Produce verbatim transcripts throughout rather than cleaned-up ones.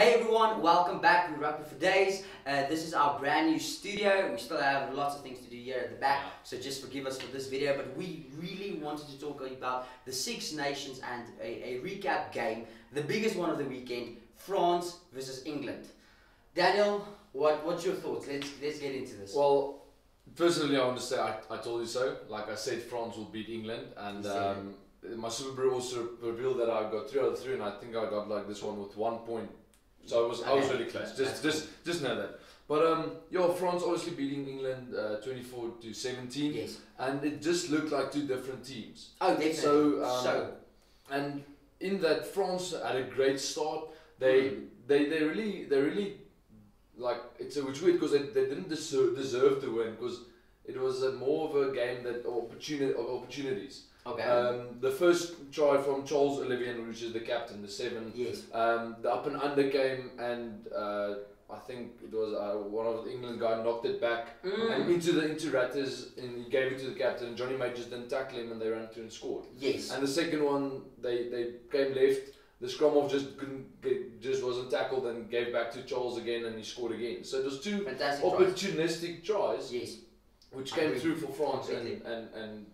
Hey everyone, welcome back to Rugby For Days. Uh, this is our brand new studio. We still have lots of things to do here at the back, so just forgive us for this video. But we really wanted to talk about the Six Nations and a, a recap game, the biggest one of the weekend, France versus England. Daniel, what, what's your thoughts? Let's, let's get into this. Well, personally I want to say I, I told you so. Like I said, France will beat England, and um, my Superbru also revealed that I got three out of three, and I think I got like this one with one point. So I was, okay. I was really close. Just, just, just know that. But um, yo, France obviously beating England uh, twenty-four to seventeen, yes. And it just looked like two different teams. Oh, definitely. So, um, so. and in that, France had a great start. They, mm. they, they really, they really, like it's a, which weird because they, they didn't deserve, deserve to win, because it was a more of a game that opportunity of opportunities. Okay. Um, the first try from Charles Olivier, which is the captain, the seven. Yes. Um, the up and under came, and uh, I think it was uh, one of the England guy knocked it back mm. and into the into Ratters, and he gave it to the captain. Johnny Majors didn't tackle him, and they ran through and scored. Yes. And the second one, they they came left. The scrum off just couldn't get, just wasn't tackled, and gave back to Charles again, and he scored again. So it was two fantastic opportunistic tries. tries. Yes. Which came through for France and and and.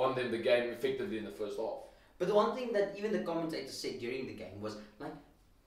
won them the game effectively in the first half. But the one thing that even the commentator said during the game was, like,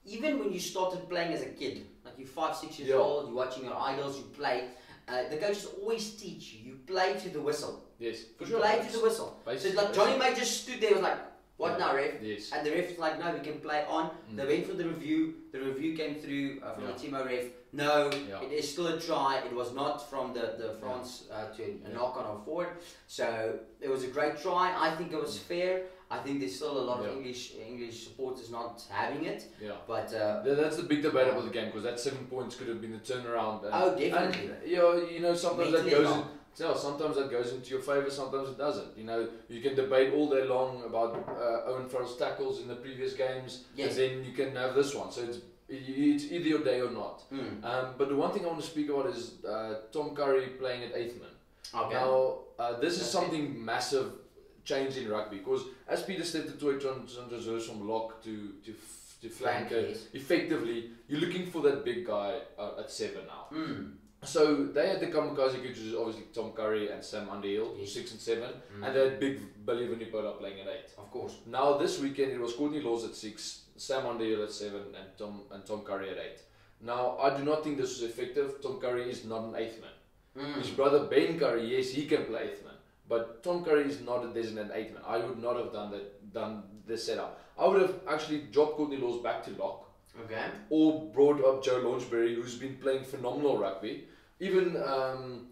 even when you started playing as a kid, like you're five, six years yeah. old, you're watching your idols, you play, uh, the coaches always teach you, you play to the whistle. Yes, for you sure. play to the whistle. Basically, so like Johnny May just stood there, was like, what yeah. now, ref? Yes. And the ref was like, no, we can play on. Mm. They went for the review, the review came through uh, from yeah. the Timo ref. No, yeah. it is still a try. It was not from the, the France uh, to a yeah. knock on or forward. So it was a great try. I think it was fair. I think there's still a lot yeah. of English English supporters not having it. Yeah. But uh, that's the big debate about the game, because that seven points could have been a turnaround. And, oh, definitely. And, you know, you know sometimes Mentally that goes. So sometimes that goes into your favour, sometimes it doesn't. You know, you can debate all day long about uh, Owen Farrell's tackles in the previous games, yes. and then you can have this one. So it's it's either your day or not. Mm. Um, but the one thing I want to speak about is uh, Tom Curry playing at eighth man. Okay. Now uh, this is something massive change in rugby, because as Peter said, the toy transverse from lock to to. to flank yes. effectively, you're looking for that big guy uh, at seven now. Mm. So they had the kamikaze coaches, obviously Tom Curry and Sam Underhill, yes. six and seven, mm. and they had big Billy Vunipola playing at eight. Of course. Now this weekend it was Courtney Lawes at six, Sam Underhill at seven, and Tom and Tom Curry at eight. Now I do not think this was effective. Tom Curry is not an eighth man. Mm. His brother Ben Curry, yes, he can play eighth man, but Tom Curry is not a designated eighth man. I would not have done that. Done this setup. I would have actually dropped Courtney Lawes back to lock. Okay. Or brought up Joe Launchbury, who's been playing phenomenal rugby. Even um,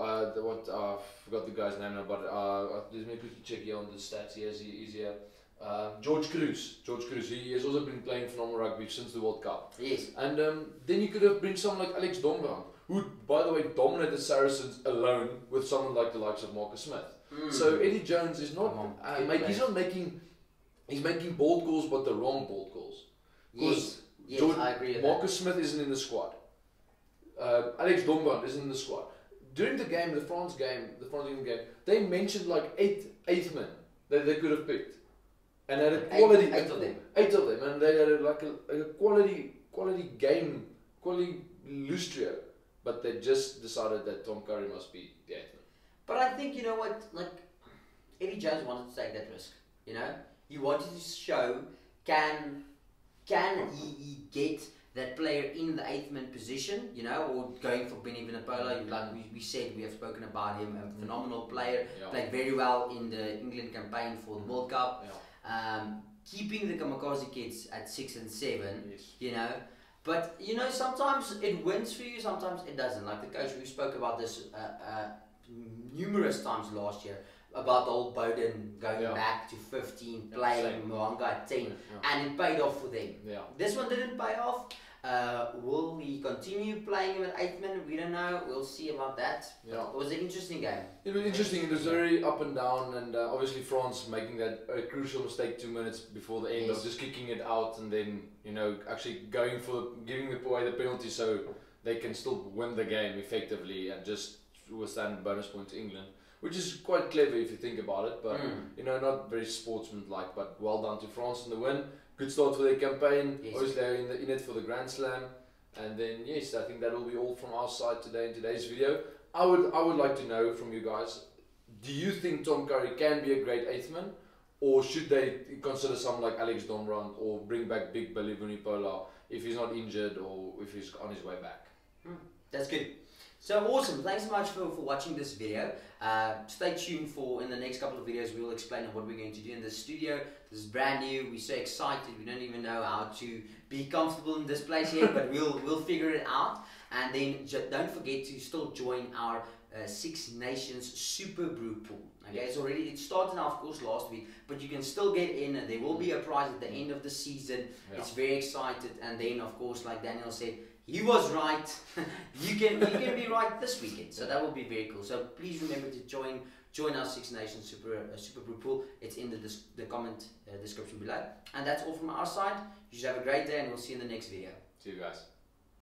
uh, the, what uh, I forgot the guy's name now, but uh, let me quickly check here on the stats. He has he is here. Uh, George Kruis. George Kruis. He has also been playing phenomenal rugby since the World Cup. Yes. And um, then you could have bring someone like Alex Dombrandt, who, by the way, dominated Saracens alone with someone like the likes of Marcus Smith. Mm. So Eddie Jones is not. On, uh, make, he's not making. He's making bold calls, but the wrong bold calls. Yes, yes, Jordan, I agree with Marcus that. Smith isn't in the squad. Uh, Alex Dombrandt isn't in the squad. During the game, the France game, the France England game, they mentioned like eight eighth men that they could have picked, and had a quality eight, eight of them, eight of them, and they had a, like a, a quality quality game, quality lustrio, but they just decided that Tom Curry must be the eighth man. But I think you know what, like Eddie Jones wanted to take that risk. You know, he wanted to show can. Can he, he get that player in the eighth man position, you know, or going for Billy Vunipola? Like we, we said, we have spoken about him, a phenomenal player, yeah. played very well in the England campaign for the World Cup. Yeah. Um, keeping the kamikaze kids at six and seven, yes. you know, but you know, sometimes it wins for you, sometimes it doesn't. Like the coach, we spoke about this uh, uh, numerous times last year. About the old Bowden going yeah. back to fifteen, playing Moanga at ten, yeah. and it paid off for them. Yeah. This one didn't pay off. Uh, will we continue playing him at eighth man? We don't know. We'll see about that. Yeah. It was an interesting game. It was interesting. It was very up and down, and uh, obviously France making that uh, crucial mistake two minutes before the end yes. of just kicking it out, and then you know actually going for giving away the penalty so they can still win the game effectively and just withstand bonus points to England. Which is quite clever if you think about it, but mm. you know, not very sportsmanlike. But well done to France in the win. good start for their campaign. Yes. Obviously they're in, the, in it for the Grand Slam. And then yes, I think that will be all from our side today in today's video. I would, I would like to know from you guys, do you think Tom Curry can be a great eighth man? Or should they consider someone like Alex Dombrandt or bring back big Billy Vunipola if he's not injured or if he's on his way back? Mm, that's good. So awesome, thanks so much for, for watching this video. Uh, stay tuned for in the next couple of videos we will explain what we're going to do in this studio. This is brand new, we're so excited, we don't even know how to be comfortable in this place yet, but we'll, we'll figure it out. And then don't forget to still join our uh, Six Nations Superbru pool. Okay, it's already, it started now of course last week, but you can still get in and there will be a prize at the end of the season. Yeah. It's very exciting, and then of course like Daniel said, he was right. you can you can be right this weekend, so that will be very cool. So please remember to join join our Six Nations Super uh, Superbru pool. It's in the the comment uh, description below. And that's all from our side. You should have a great day, and we'll see you in the next video. See you guys.